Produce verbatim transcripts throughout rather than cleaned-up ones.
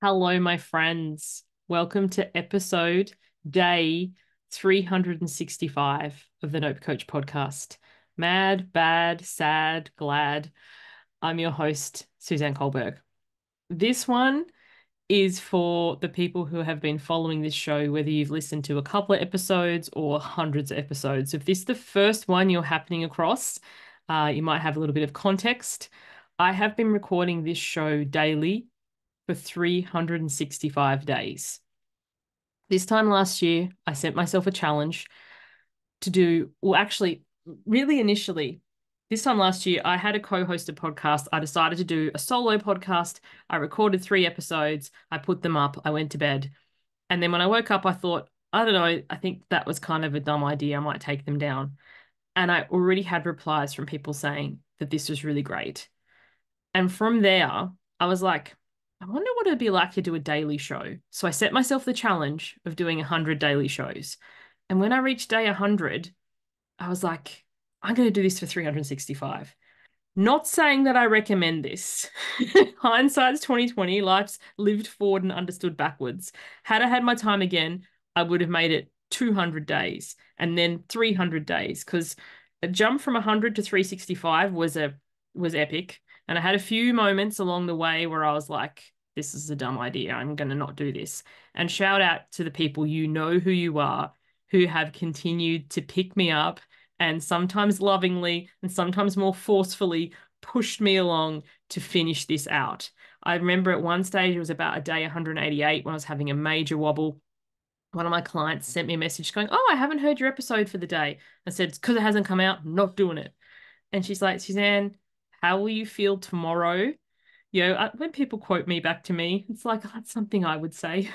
Hello, my friends. Welcome to episode day three hundred sixty-five of the Nope Coach podcast. Mad, bad, sad, glad. I'm your host, Suzanne Culberg. This one is for the people who have been following this show, whether you've listened to a couple of episodes or hundreds of episodes. If this is the first one you're happening across, uh, you might have a little bit of context. I have been recording this show daily for three hundred sixty-five days. This time last year, I sent myself a challenge to do, well, actually, really initially, this time last year, I had a co-hosted podcast. I decided to do a solo podcast. I recorded three episodes. I put them up. I went to bed. And then when I woke up, I thought, I don't know, I think that was kind of a dumb idea. I might take them down. And I already had replies from people saying that this was really great. And from there, I was like, I wonder what it'd be like to do a daily show. So I set myself the challenge of doing one hundred daily shows. And when I reached day one hundred, I was like, I'm going to do this for three hundred sixty-five. Not saying that I recommend this. Hindsight's twenty twenty, life's lived forward and understood backwards. Had I had my time again, I would have made it two hundred days and then three hundred days, because a jump from one hundred to three hundred sixty-five was a was epic. And I had a few moments along the way where I was like, this is a dumb idea. I'm going to not do this. And shout out to the people, you know who you are, who have continued to pick me up and sometimes lovingly and sometimes more forcefully pushed me along to finish this out. I remember at one stage, it was about a day one hundred eighty-eight when I was having a major wobble. One of my clients sent me a message going, oh, I haven't heard your episode for the day. I said, it's because it hasn't come out, I'm not doing it. And she's like, Suzanne, how will you feel tomorrow? You know, I, when people quote me back to me, it's like, oh, that's something I would say.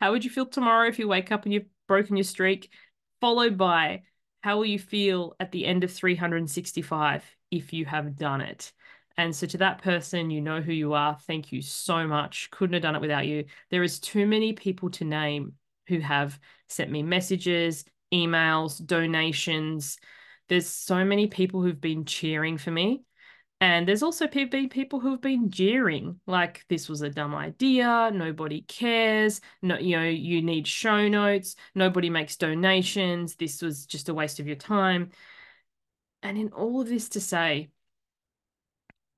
How would you feel tomorrow if you wake up and you've broken your streak? Followed by, how will you feel at the end of three hundred sixty-five if you have done it? And so to that person, you know who you are. Thank you so much. Couldn't have done it without you. There is too many people to name who have sent me messages, emails, donations. There's so many people who've been cheering for me. And there's also been people who've been jeering, like this was a dumb idea, nobody cares, no, you know, you need show notes, nobody makes donations, this was just a waste of your time. And in all of this to say,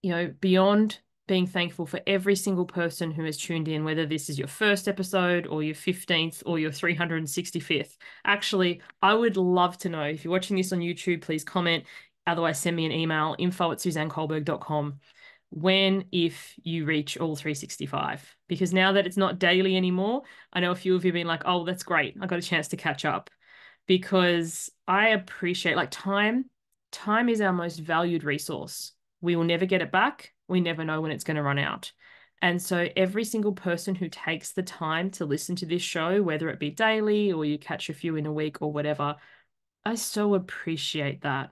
you know, beyond being thankful for every single person who has tuned in, whether this is your first episode or your fifteenth or your three hundred sixty-fifth. Actually, I would love to know, if you're watching this on YouTube, please comment. Otherwise, send me an email, info at suzanne culberg dot com, when, if you reach all three hundred sixty-five. Because now that it's not daily anymore, I know a few of you have been like, oh, that's great. I got a chance to catch up. Because I appreciate, like, time, time is our most valued resource. We will never get it back. We never know when it's going to run out. And so every single person who takes the time to listen to this show, whether it be daily or you catch a few in a week or whatever, I so appreciate that.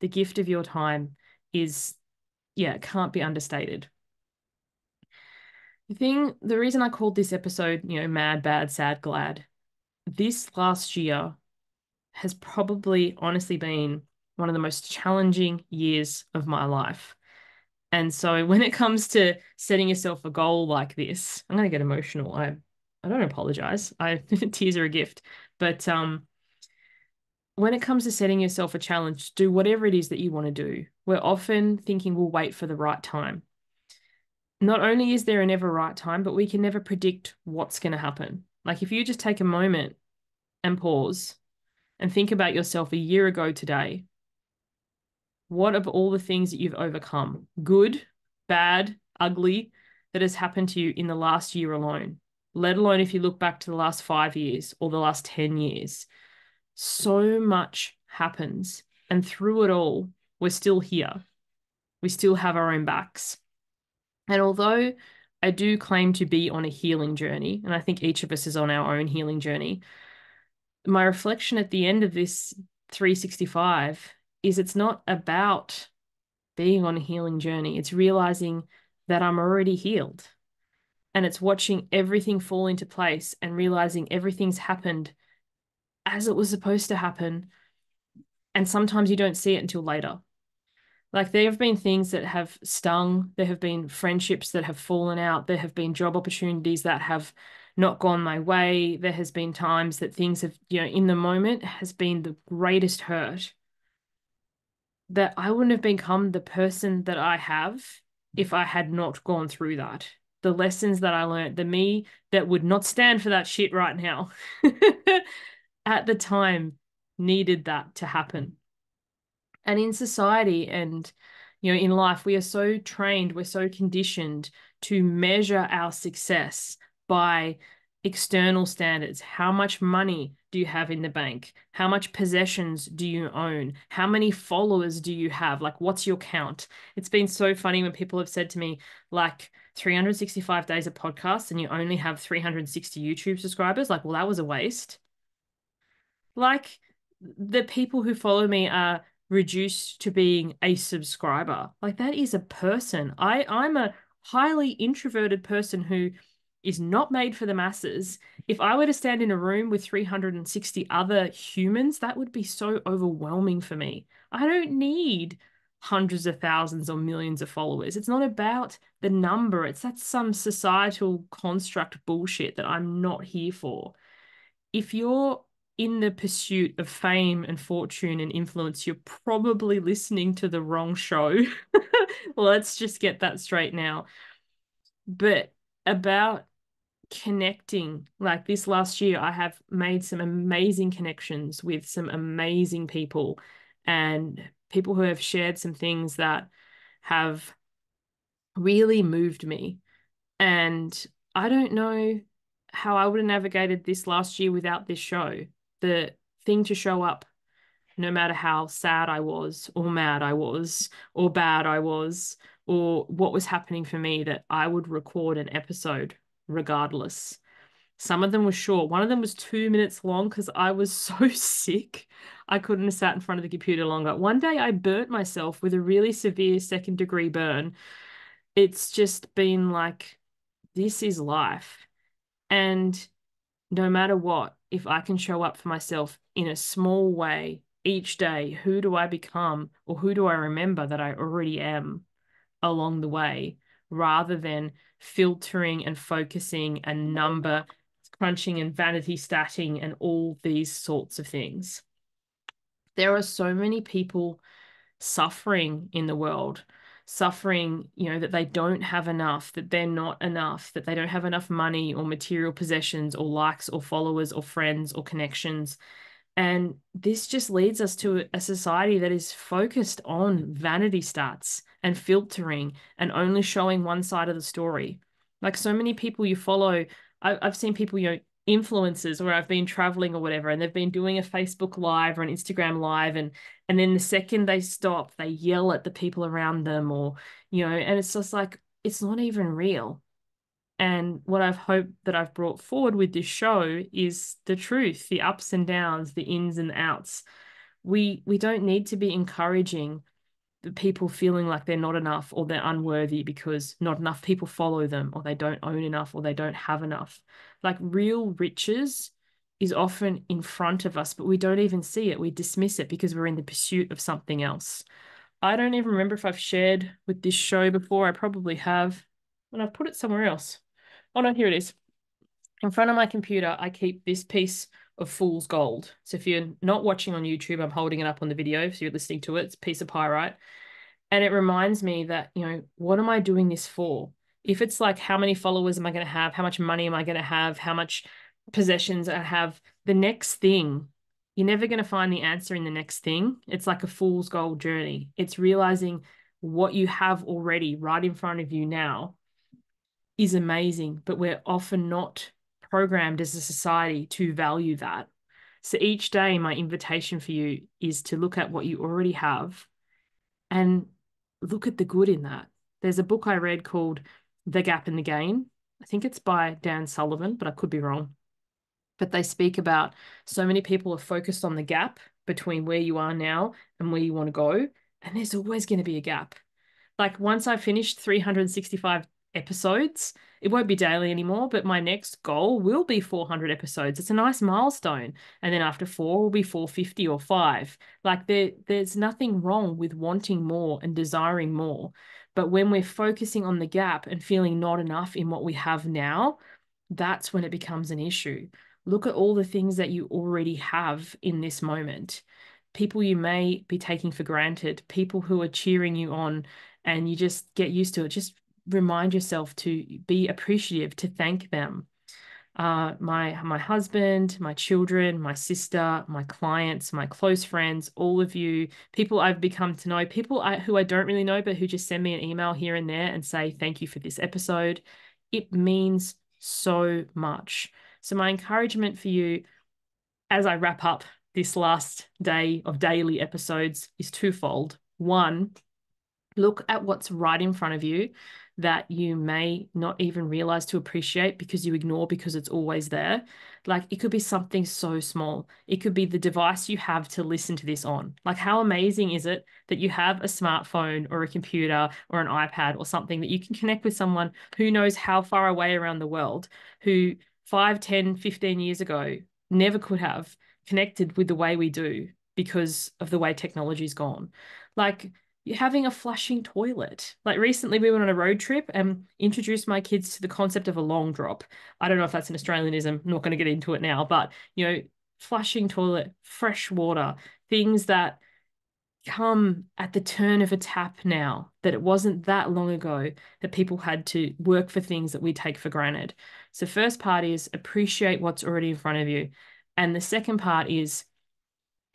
The gift of your time is, yeah, can't be understated. The thing, the reason I called this episode, you know, mad, bad, sad, glad, this last year has probably honestly been one of the most challenging years of my life. And so when it comes to setting yourself a goal like this, I'm going to get emotional. I, I don't apologize. I, tears are a gift, but, um, when it comes to setting yourself a challenge, do whatever it is that you want to do. We're often thinking we'll wait for the right time. Not only is there an ever right time, but we can never predict what's going to happen. Like if you just take a moment and pause and think about yourself a year ago today, what of all the things that you've overcome, good, bad, ugly, that has happened to you in the last year alone, let alone if you look back to the last five years or the last ten years. So much happens, and through it all, we're still here. We still have our own backs. And although I do claim to be on a healing journey, and I think each of us is on our own healing journey, my reflection at the end of this three sixty-five is it's not about being on a healing journey. It's realizing that I'm already healed, and it's watching everything fall into place and realizing everything's happened as it was supposed to happen. And sometimes you don't see it until later. Like, there have been things that have stung. There have been friendships that have fallen out. There have been job opportunities that have not gone my way. There has been times that things have, you know, in the moment has been the greatest hurt, that I wouldn't have become the person that I have if I had not gone through that. The lessons that I learned, the me that would not stand for that shit right now at the time needed that to happen. And in society and, you know, in life, we are so trained, we're so conditioned to measure our success by external standards. How much money do you have in the bank? How much possessions do you own? How many followers do you have? Like, what's your count? It's been so funny when people have said to me, like, three hundred sixty-five days of podcasts and you only have three hundred sixty YouTube subscribers. Like, well, that was a waste. Like, the people who follow me are reduced to being a subscriber. Like, that is a person. I, I'm a highly introverted person who is not made for the masses. If I were to stand in a room with three hundred sixty other humans, that would be so overwhelming for me. I don't need hundreds of thousands or millions of followers. It's not about the number. It's that's some societal construct bullshit that I'm not here for. If you're in the pursuit of fame and fortune and influence, you're probably listening to the wrong show. Let's just get that straight now. But about connecting, like, this last year, I have made some amazing connections with some amazing people and people who have shared some things that have really moved me. And I don't know how I would have navigated this last year without this show. The thing to show up, no matter how sad I was or mad I was or bad I was or what was happening for me, that I would record an episode regardless. Some of them were short. One of them was two minutes long because I was so sick. I couldn't have sat in front of the computer longer. One day I burnt myself with a really severe second degree burn. It's just been like, this is life. And no matter what, if I can show up for myself in a small way each day, who do I become, or who do I remember that I already am along the way, rather than filtering and focusing and number crunching and vanity statting and all these sorts of things. There are so many people suffering in the world, suffering, you know, that they don't have enough, that they're not enough, that they don't have enough money or material possessions or likes or followers or friends or connections. And this just leads us to a society that is focused on vanity stats and filtering and only showing one side of the story. Like, so many people you follow, I, I've seen people, you know, influencers where I've been traveling or whatever, and they've been doing a Facebook Live or an Instagram Live, and and then the second they stop, they yell at the people around them, or, you know, and it's just like, it's not even real. And what I've hoped that I've brought forward with this show is the truth, the ups and downs, the ins and outs. We we don't need to be encouraging the people feeling like they're not enough or they're unworthy because not enough people follow them, or they don't own enough, or they don't have enough. Like, real riches is often in front of us, but we don't even see it. We dismiss it because we're in the pursuit of something else. I don't even remember if I've shared with this show before. I probably have, and I've put it somewhere else. Oh no, here it is. In front of my computer, I keep this piece of fool's gold. So if you're not watching on YouTube, I'm holding it up on the video. So you're listening to it, it's a piece of pyrite. And it reminds me that, you know, what am I doing this for? If it's like, how many followers am I going to have? How much money am I going to have? How much possessions I have? The next thing, you're never going to find the answer in the next thing. It's like a fool's gold journey. It's realizing what you have already right in front of you now is amazing, but we're often not programmed as a society to value that. So each day, my invitation for you is to look at what you already have and look at the good in that. There's a book I read called The Gap and the Gain. I think it's by Dan Sullivan, but I could be wrong. But they speak about so many people are focused on the gap between where you are now and where you want to go, and there's always going to be a gap. Like, once I finished three hundred sixty-five episodes. It won't be daily anymore, but my next goal will be four hundred episodes. It's a nice milestone. And then after four will be four fifty or five. Like there, there's nothing wrong with wanting more and desiring more. But when we're focusing on the gap and feeling not enough in what we have now, that's when it becomes an issue. Look at all the things that you already have in this moment. People you may be taking for granted, people who are cheering you on, and you just get used to it. Just remind yourself to be appreciative, to thank them. Uh, my, my husband, my children, my sister, my clients, my close friends, all of you, people I've become to know, people I, who I don't really know, but who just send me an email here and there and say, thank you for this episode. It means so much. So my encouragement for you as I wrap up this last day of daily episodes is twofold. One, look at what's right in front of you that you may not even realize to appreciate because you ignore because it's always there. Like it could be something so small. It could be the device you have to listen to this on. Like how amazing is it that you have a smartphone or a computer or an iPad or something that you can connect with someone who knows how far away around the world, who five, ten, fifteen years ago never could have connected with the way we do because of the way technology's gone. Like you're having a flushing toilet. Like recently we went on a road trip and introduced my kids to the concept of a long drop. I don't know if that's an Australianism, I'm not going to get into it now, but you know, flushing toilet, fresh water, things that come at the turn of a tap now, that it wasn't that long ago that people had to work for things that we take for granted. So first part is appreciate what's already in front of you. And the second part is,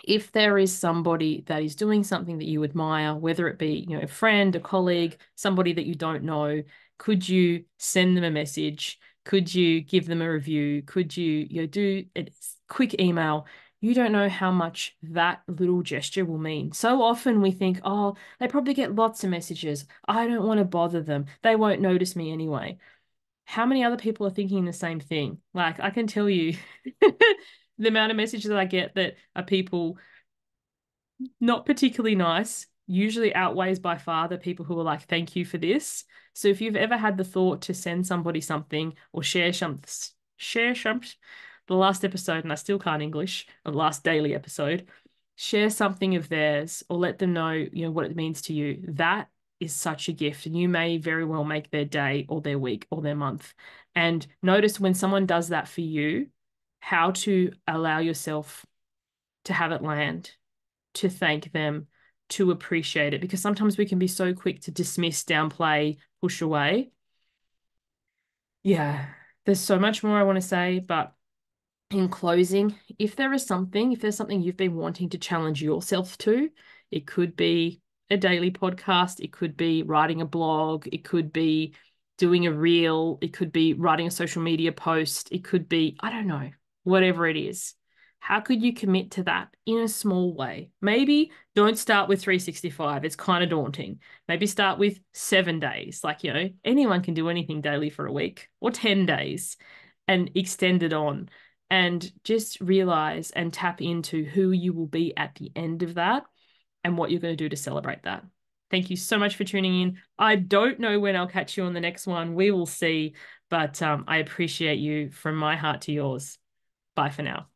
if there is somebody that is doing something that you admire, whether it be, you know, a friend, a colleague, somebody that you don't know, could you send them a message? Could you give them a review? Could you, you know, do a quick email? You don't know how much that little gesture will mean. So often we think, oh, they probably get lots of messages. I don't want to bother them. They won't notice me anyway. How many other people are thinking the same thing? Like I can tell you... the amount of messages that I get that are people not particularly nice usually outweighs by far the people who are like, thank you for this. So if you've ever had the thought to send somebody something or share some, share some, the last episode, and I still can't English, the last daily episode, share something of theirs or let them know, you know, what it means to you. That is such a gift, and you may very well make their day or their week or their month. And notice when someone does that for you, how to allow yourself to have it land, to thank them, to appreciate it. Because sometimes we can be so quick to dismiss, downplay, push away. Yeah, there's so much more I want to say, but in closing, if there is something, if there's something you've been wanting to challenge yourself to, it could be a daily podcast, it could be writing a blog, it could be doing a reel, it could be writing a social media post, it could be, I don't know, whatever it is. How could you commit to that in a small way? Maybe don't start with three sixty-five. It's kind of daunting. Maybe start with seven days. Like, you know, anyone can do anything daily for a week or ten days and extend it on and just realize and tap into who you will be at the end of that and what you're going to do to celebrate that. Thank you so much for tuning in. I don't know when I'll catch you on the next one. We will see, but um, I appreciate you from my heart to yours. Bye for now.